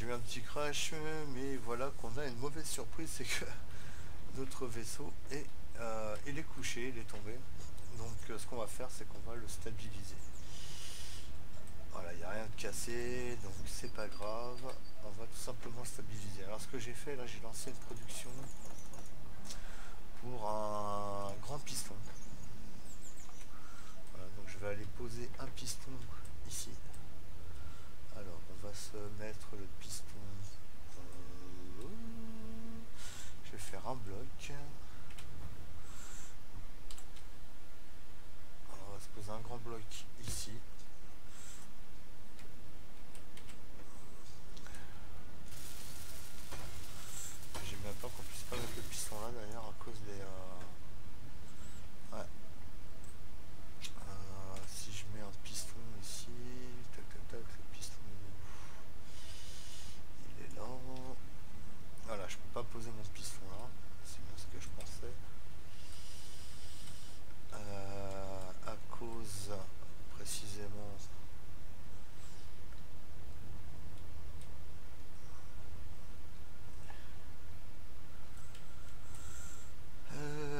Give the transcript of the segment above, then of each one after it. j'ai eu un petit crash, mais voilà qu'on a une mauvaise surprise, c'est que notre vaisseau est, il est couché, il est tombé. Donc ce qu'on va faire, c'est qu'on va le stabiliser. Voilà, il n'y a rien de cassé, donc c'est pas grave, on va tout simplement stabiliser. Alors ce que j'ai fait, là j'ai lancé une production pour un grand piston. Voilà, donc je vais aller poser un piston ici. Alors on va se mettre le piston, je vais faire un bloc. Alors, on va se poser un grand bloc ici. J'aime bien pas qu'on puisse pas mettre le piston là d'ailleurs à cause des... Ouais. Si je mets un piston ici, tac tac tac, le piston il est là. Voilà, je peux pas poser mon piston là, c'est bien ce que je pensais. À cause précisément...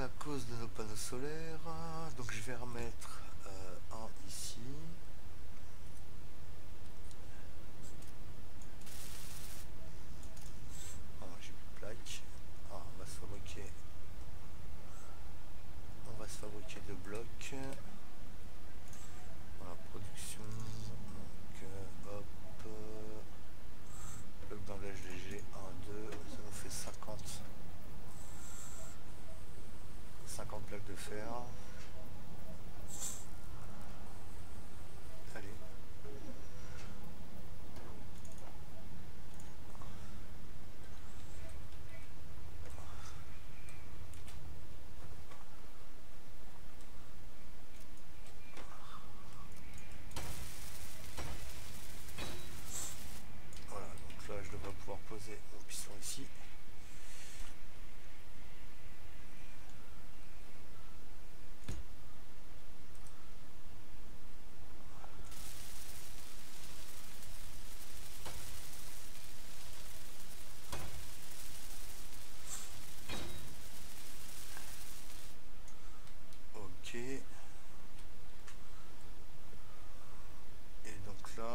à cause de nos panneaux solaires, donc je vais remettre un ici. Oh, j'ai plus de plaque. Ah, on va se fabriquer. On va se fabriquer 2 blocs. Voilà, production. Donc hop. Bloc d'enlège léger 1, 2. Ça nous fait 50 plaques de fer. Allez. Voilà, donc là je devrais pouvoir poser mon piston ici.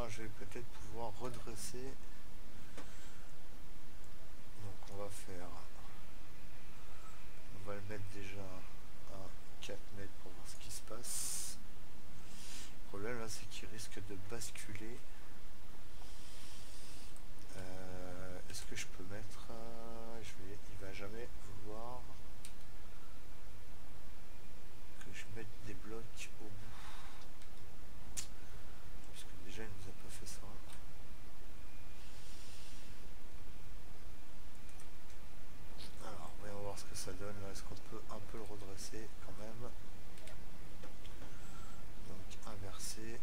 Je vais peut-être pouvoir redresser, donc on va le mettre déjà à 4 mètres pour voir ce qui se passe. Le problème là c'est qu'il risque de basculer. Est-ce que je peux mettre il va jamais vouloir que je mette des blocs au bout. Déjà, il nous a pas fait ça. Alors, voyons voir ce que ça donne. Est-ce qu'on peut un peu le redresser quand même? Donc, inverser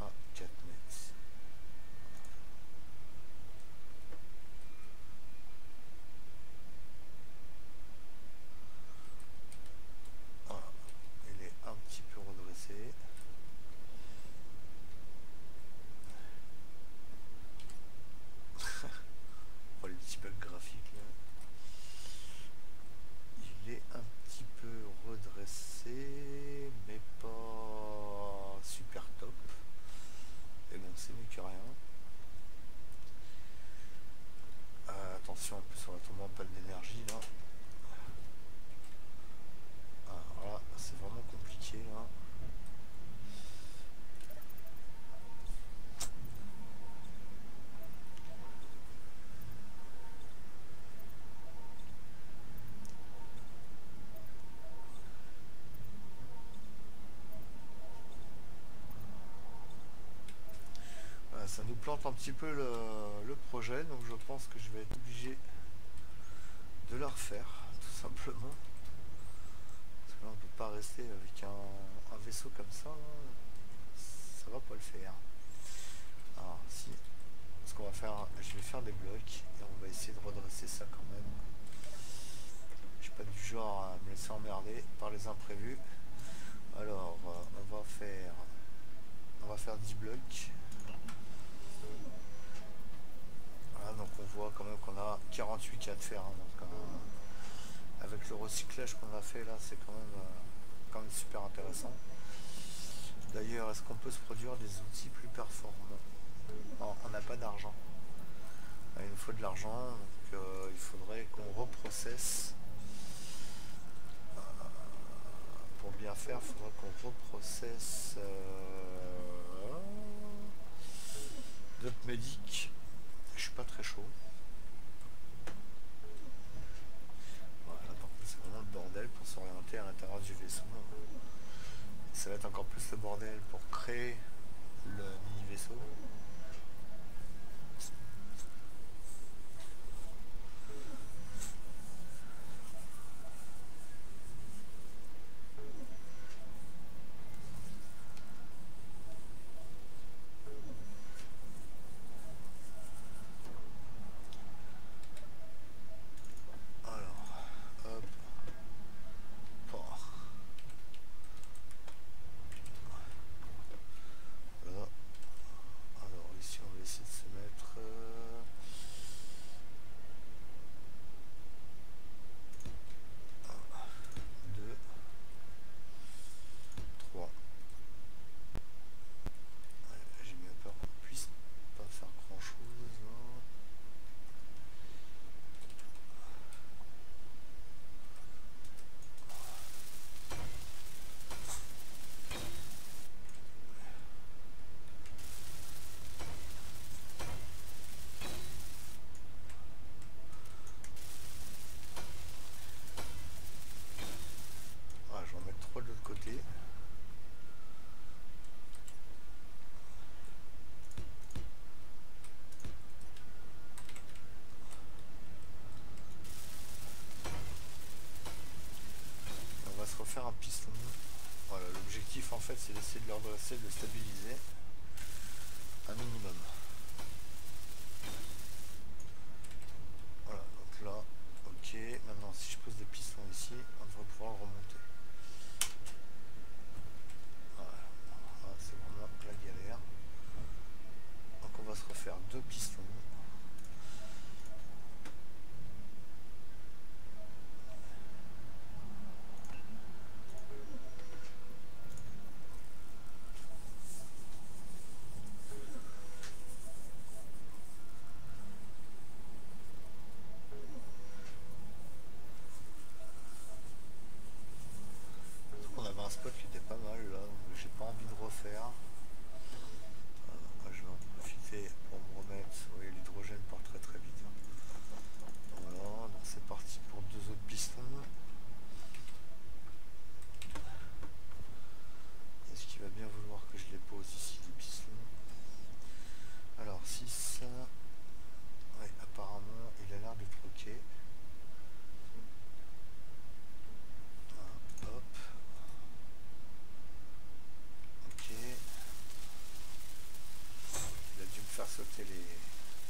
à 4 mètres. Voilà, il est un petit peu redressé. Le petit bug graphique là. Il est un petit peu redressé mais pas super top, et bon c'est mieux que rien. Attention, en plus on va tomber en panne d'énergie là. Alors là c'est vraiment compliqué là. Ça nous plante un petit peu le projet, donc je pense que je vais être obligé de la refaire tout simplement, parce que là on peut pas rester avec un vaisseau comme ça, ça va pas le faire. Alors si, ce qu'on va faire, je vais faire des blocs et on va essayer de redresser ça quand même. Je suis pas du genre à me laisser emmerder par les imprévus. Alors on va faire 10 blocs. gratuit qu'il y a de faire. Hein, donc, avec le recyclage qu'on a fait là, c'est quand même super intéressant. D'ailleurs, est-ce qu'on peut se produire des outils plus performants? Non, on n'a pas d'argent. Il nous faut de l'argent, donc il faudrait qu'on reprocesse. Pour bien faire, il faudrait qu'on reprocesse d'autres médics. Je suis pas très chaud. Voilà, par contre c'est vraiment le bordel pour s'orienter à l'intérieur du vaisseau. Ça va être encore plus le bordel pour créer le mini vaisseau. Un piston. Voilà, l'objectif en fait c'est d'essayer de le redresser, de le stabiliser un minimum. Voilà, donc là, ok, maintenant si je pose des pistons ici, on devrait pouvoir le remonter. Voilà, voilà c'est vraiment la galère. Donc on va se refaire deux pistons.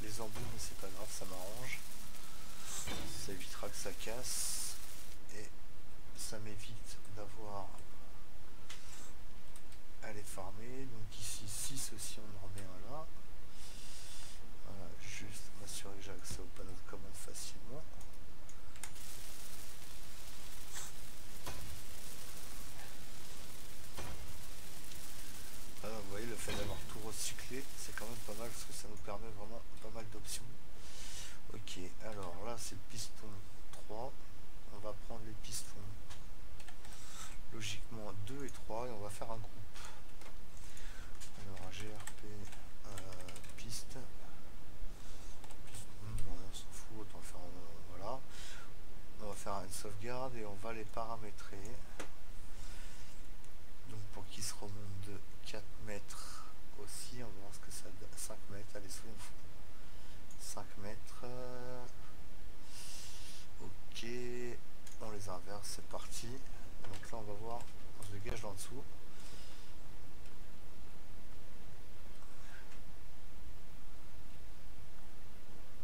Les embouts, mais c'est pas grave, ça m'arrange, ça évitera que ça casse et ça m'évite d'avoir à les farmer. Donc ici 6 aussi, on en remet un là. Voilà, juste m'assurer que j'ai accès au panneau de commande facilement. Alors, vous voyez, le fait d'avoir tout recyclé, c'est quand même pas mal parce que ça nous permet vraiment pas mal d'options. Ok, alors là c'est piston 3, on va prendre les pistons logiquement 2 et 3 et on va faire un groupe. Alors GRP piste, on s'en fout, autant faire voilà. On va faire une sauvegarde et on va les paramétrer. Donc pour qu'ils se remontent de 4 mètres aussi, on va voir ce que ça donne. 5 mètres, allez, soyons fous. 5 mètres. Ok, on les inverse, c'est parti. Donc là, on va voir, on se dégage d'en dessous.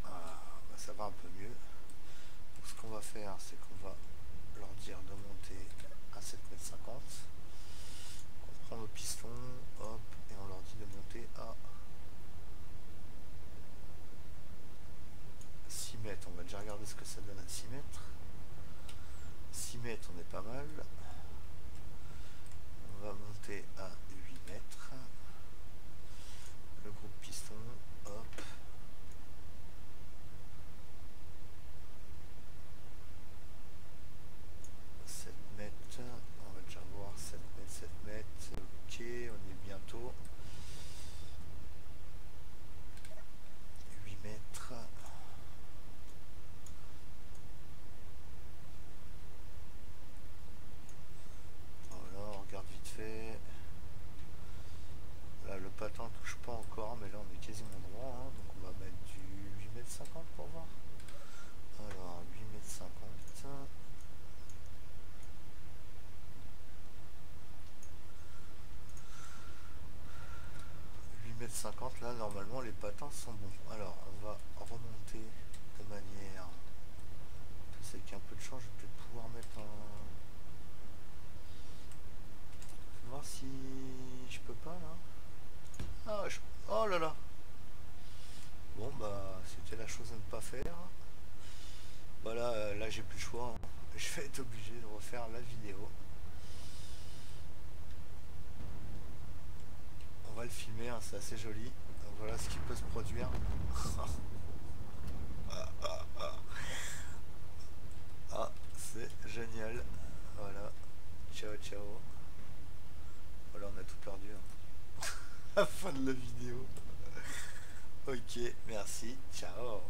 Voilà, bah ça va un peu mieux. Donc ce qu'on va faire, c'est qu'on va leur dire de monter à 7,50 m. Nos pistons, hop, et on leur dit de monter à 6 mètres. On va déjà regarder 50, là normalement les patins sont bons. Alors on va remonter de manière, c'est qu'il y a un peu de chance, je vais peut-être pouvoir mettre un, voir si je peux pas là. Ah je... oh là là, bon bah c'était la chose à ne pas faire. Bah là, là j'ai plus le choix, hein. Je vais être obligé de refaire la vidéo. On va le filmer, hein, c'est assez joli. Donc voilà ce qui peut se produire. Ah, c'est génial. Voilà. Ciao, ciao. Voilà, on a tout perdu, hein. À la fin de la vidéo. Ok, merci. Ciao.